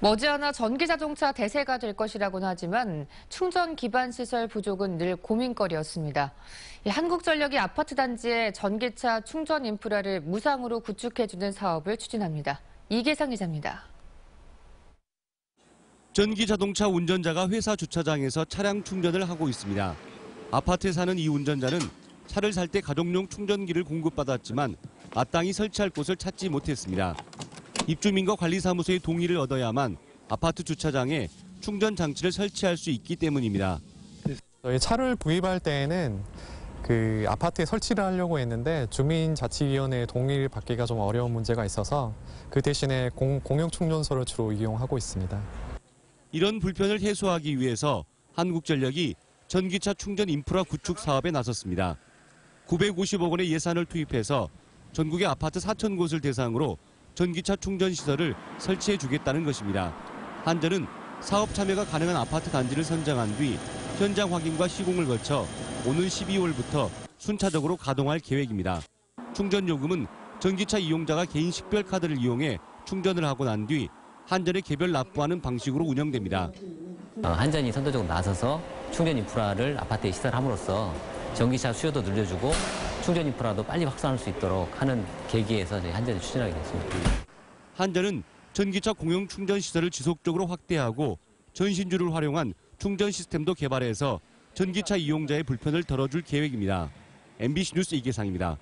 머지않아 전기자동차 대세가 될 것이라고는 하지만 충전 기반 시설 부족은 늘 고민거리였습니다. 한국전력이 아파트 단지에 전기차 충전 인프라를 무상으로 구축해주는 사업을 추진합니다. 이계상 기자입니다. 전기자동차 운전자가 회사 주차장에서 차량 충전을 하고 있습니다. 아파트에 사는 이 운전자는 차를 살 때 가정용 충전기를 공급받았지만 마땅히 설치할 곳을 찾지 못했습니다. 입주민과 관리사무소의 동의를 얻어야만 아파트 주차장에 충전 장치를 설치할 수 있기 때문입니다. 저희 차를 구입할 때에는 아파트에 설치를 하려고 했는데 주민자치위원회의 동의를 받기가 좀 어려운 문제가 있어서 그 대신에 공용 충전소를 주로 이용하고 있습니다. 이런 불편을 해소하기 위해서 한국전력이 전기차 충전 인프라 구축 사업에 나섰습니다. 950억 원의 예산을 투입해서 전국의 아파트 4천 곳을 대상으로 전기차 충전 시설을 설치해 주겠다는 것입니다. 한전은 사업 참여가 가능한 아파트 단지를 선정한 뒤 현장 확인과 시공을 거쳐 오는 12월부터 순차적으로 가동할 계획입니다. 충전 요금은 전기차 이용자가 개인 식별카드를 이용해 충전을 하고 난 뒤 한전에 개별 납부하는 방식으로 운영됩니다. 한전이 선도적으로 나서서 충전 인프라를 아파트에 시설함으로써 전기차 수요도 늘려주고 충전 인프라도 빨리 확산할 수 있도록 하는 계기에서 저희 한전이 추진하게 됐습니다. 한전은 전기차 공용 충전 시설을 지속적으로 확대하고 전신주를 활용한 충전 시스템도 개발해서 전기차 이용자의 불편을 덜어줄 계획입니다. MBC 뉴스 이계상입니다.